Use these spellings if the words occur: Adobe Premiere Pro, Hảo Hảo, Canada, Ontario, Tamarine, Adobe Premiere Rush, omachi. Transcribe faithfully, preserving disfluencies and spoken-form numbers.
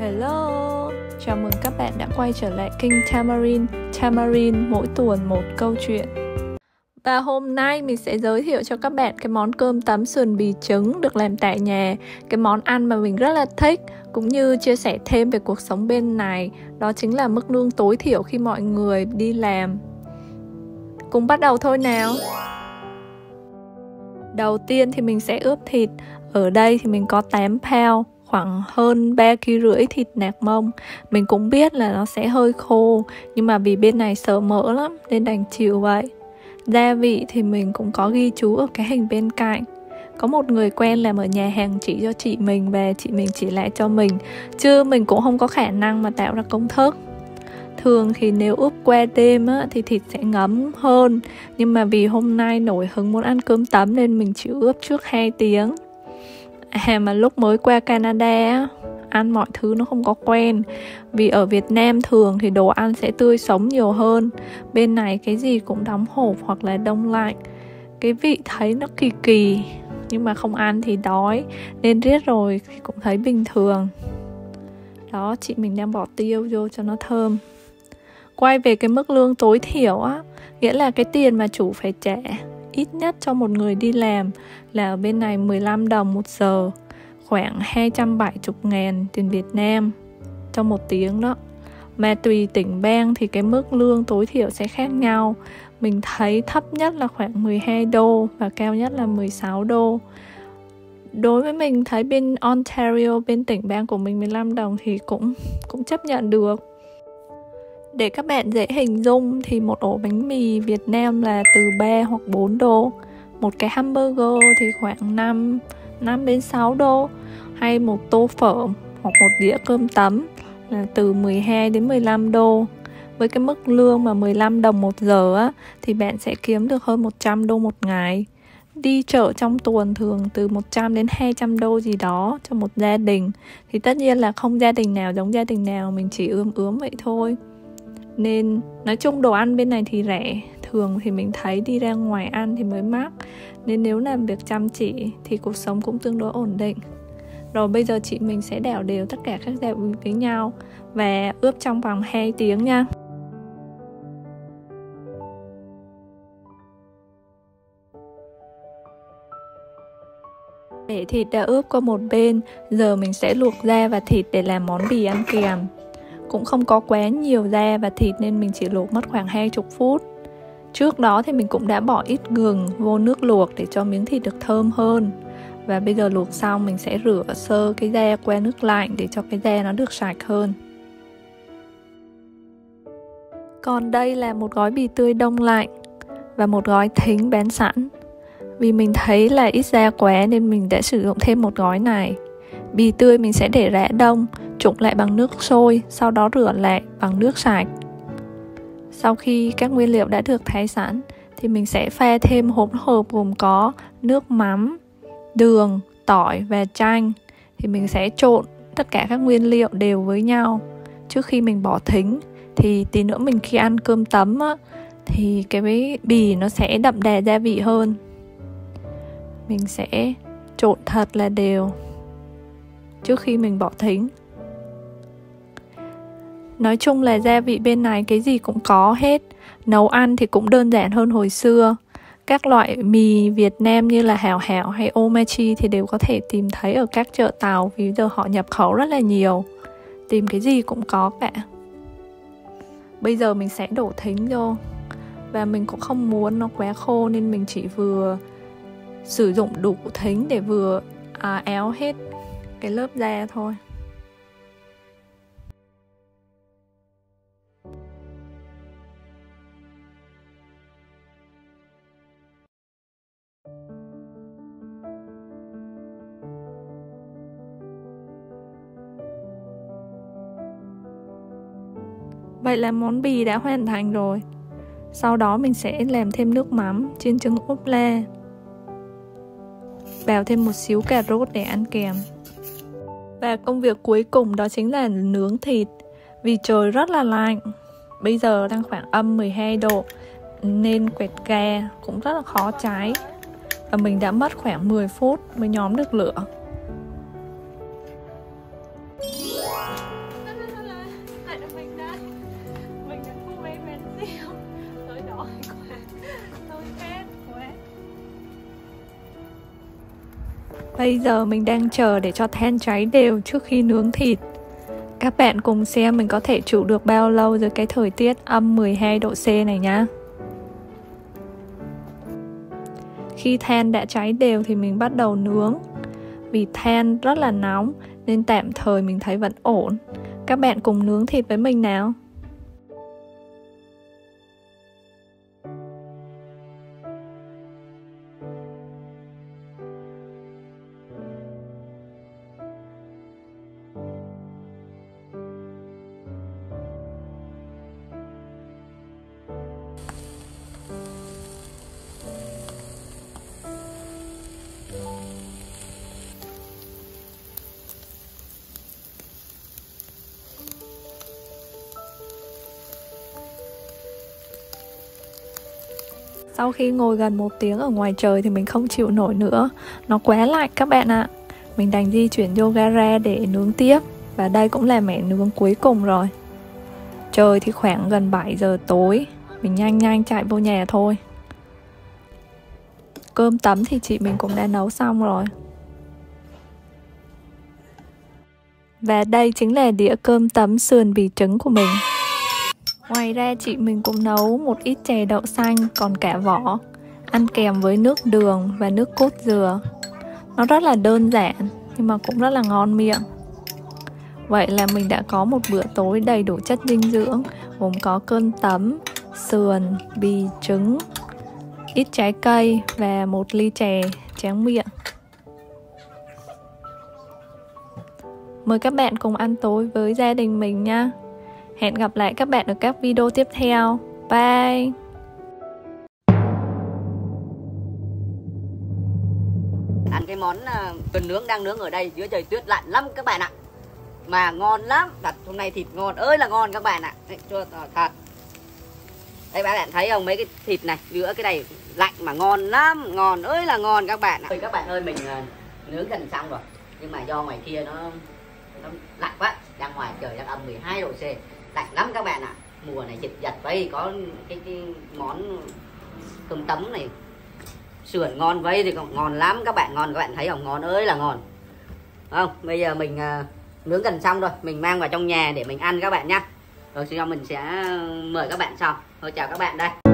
Hello! Chào mừng các bạn đã quay trở lại kênh Tamarine. Tamarine mỗi tuần một câu chuyện. Và hôm nay mình sẽ giới thiệu cho các bạn cái món cơm tấm sườn bì trứng được làm tại nhà. Cái món ăn mà mình rất là thích, cũng như chia sẻ thêm về cuộc sống bên này. Đó chính là mức lương tối thiểu khi mọi người đi làm. Cùng bắt đầu thôi nào! Đầu tiên thì mình sẽ ướp thịt. Ở đây thì mình có tám pound, khoảng hơn ba ki lô gam thịt nạc mông. Mình cũng biết là nó sẽ hơi khô, nhưng mà vì bên này sợ mỡ lắm nên đành chịu vậy. Gia vị thì mình cũng có ghi chú ở cái hình bên cạnh. Có một người quen làm ở nhà hàng chỉ cho chị mình và chị mình chỉ lại cho mình, chứ mình cũng không có khả năng mà tạo ra công thức. Thường thì nếu ướp qua đêm á, thì thịt sẽ ngấm hơn, nhưng mà vì hôm nay nổi hứng muốn ăn cơm tấm nên mình chỉ ướp trước hai tiếng. À mà lúc mới qua Canada ăn mọi thứ nó không có quen. Vì ở Việt Nam thường thì đồ ăn sẽ tươi sống nhiều hơn. Bên này cái gì cũng đóng hộp hoặc là đông lạnh. Cái vị thấy nó kỳ kỳ, nhưng mà không ăn thì đói, nên riết rồi thì cũng thấy bình thường. Đó, chị mình đang bỏ tiêu vô cho nó thơm. Quay về cái mức lương tối thiểu á, nghĩa là cái tiền mà chủ phải trả ít nhất cho một người đi làm là ở bên này mười lăm đồng một giờ, khoảng hai trăm bảy mươi ngàn tiền Việt Nam trong một tiếng đó. Mà tùy tỉnh bang thì cái mức lương tối thiểu sẽ khác nhau. Mình thấy thấp nhất là khoảng mười hai đô và cao nhất là mười sáu đô. Đối với mình thấy bên Ontario, bên tỉnh bang của mình mười lăm đồng thì cũng cũng chấp nhận được. Để các bạn dễ hình dung thì một ổ bánh mì Việt Nam là từ ba hoặc bốn đô. Một cái hamburger thì khoảng năm đến sáu đô. Hay một tô phở hoặc một đĩa cơm tấm là từ mười hai đến mười lăm đô. Với cái mức lương mà mười lăm đồng một giờ á, thì bạn sẽ kiếm được hơn một trăm đô một ngày. Đi chợ trong tuần thường từ một trăm đến hai trăm đô gì đó cho một gia đình. Thì tất nhiên là không gia đình nào giống gia đình nào, mình chỉ ươm ướm vậy thôi. Nên nói chung đồ ăn bên này thì rẻ. Thường thì mình thấy đi ra ngoài ăn thì mới mắc. Nên nếu làm việc chăm chỉ thì cuộc sống cũng tương đối ổn định. Rồi bây giờ chị mình sẽ đảo đều tất cả các gia vị với nhau và ướp trong vòng hai tiếng nha. Để thịt đã ướp qua một bên, giờ mình sẽ luộc da và thịt để làm món bì ăn kèm. Cũng không có quá nhiều da và thịt nên mình chỉ luộc mất khoảng hai mươi phút. Trước đó thì mình cũng đã bỏ ít gừng vô nước luộc để cho miếng thịt được thơm hơn. Và bây giờ luộc xong mình sẽ rửa sơ cái da qua nước lạnh để cho cái da nó được sạch hơn. Còn đây là một gói bì tươi đông lạnh và một gói thính bán sẵn. Vì mình thấy là ít da quá nên mình đã sử dụng thêm một gói này. Bì tươi mình sẽ để rã đông, trụng lại bằng nước sôi, sau đó rửa lại bằng nước sạch. Sau khi các nguyên liệu đã được thái sẵn thì mình sẽ pha thêm hỗn hợp gồm có nước mắm, đường, tỏi và chanh. Thì mình sẽ trộn tất cả các nguyên liệu đều với nhau trước khi mình bỏ thính. Thì tí nữa mình khi ăn cơm tấm á, thì cái bì nó sẽ đậm đà gia vị hơn. Mình sẽ trộn thật là đều trước khi mình bỏ thính. Nói chung là gia vị bên này cái gì cũng có hết. Nấu ăn thì cũng đơn giản hơn hồi xưa. Các loại mì Việt Nam như là Hảo Hảo hay Omachi thì đều có thể tìm thấy ở các chợ Tàu, vì giờ họ nhập khẩu rất là nhiều. Tìm cái gì cũng có cả. Bây giờ mình sẽ đổ thính vô. Và mình cũng không muốn nó quá khô nên mình chỉ vừa sử dụng đủ thính để vừa à, éo hết cái lớp da thôi. Vậy là món bì đã hoàn thành rồi. Sau đó mình sẽ làm thêm nước mắm, chiên trứng ốp la, vào thêm một xíu cà rốt để ăn kèm. Và công việc cuối cùng đó chính là nướng thịt. Vì trời rất là lạnh, bây giờ đang khoảng âm mười hai độ, nên quẹt ga cũng rất là khó cháy. Và mình đã mất khoảng mười phút mới nhóm được lửa. Bây giờ mình đang chờ để cho than cháy đều trước khi nướng thịt. Các bạn cùng xem mình có thể trụ được bao lâu dưới cái thời tiết âm mười hai độ C này nhá. Khi than đã cháy đều thì mình bắt đầu nướng. Vì than rất là nóng nên tạm thời mình thấy vẫn ổn. Các bạn cùng nướng thịt với mình nào. Sau khi ngồi gần một tiếng ở ngoài trời thì mình không chịu nổi nữa. Nó quá lạnh các bạn ạ. Mình đành di chuyển yoga ra để nướng tiếp. Và đây cũng là mẻ nướng cuối cùng rồi. Trời thì khoảng gần bảy giờ tối. Mình nhanh nhanh chạy vô nhà thôi. Cơm tấm thì chị mình cũng đã nấu xong rồi. Và đây chính là đĩa cơm tấm sườn bì trứng của mình. Ngoài ra chị mình cũng nấu một ít chè đậu xanh còn cả vỏ, ăn kèm với nước đường và nước cốt dừa. Nó rất là đơn giản nhưng mà cũng rất là ngon miệng. Vậy là mình đã có một bữa tối đầy đủ chất dinh dưỡng, gồm có cơm tấm, sườn, bì trứng, ít trái cây và một ly chè tráng miệng. Mời các bạn cùng ăn tối với gia đình mình nha. Hẹn gặp lại các bạn ở các video tiếp theo. Bye! Ăn cái món sườn nướng đang nướng ở đây dưới trời tuyết lạnh lắm các bạn ạ. Mà ngon lắm, đặt hôm nay thịt ngon ơi là ngon các bạn ạ. Đấy, chua thật. Đây các bạn thấy không, mấy cái thịt này giữa cái này lạnh mà ngon lắm, ngon ơi là ngon các bạn ạ. Ôi các bạn ơi, mình nướng gần xong rồi. Nhưng mà do ngoài kia nó nó lạnh quá, đang ngoài trời đang âm mười hai độ C. Lạnh lắm các bạn ạ. À. Mùa này dịch giật vậy, có cái, cái món cơm tấm này sườn ngon vậy thì còn ngon lắm các bạn, ngon các bạn thấy không, ngon ơi là ngon. Không, bây giờ mình à, nướng gần xong rồi, mình mang vào trong nhà để mình ăn các bạn nhá. Rồi sau đó mình sẽ mời các bạn sau. Thôi chào các bạn đây.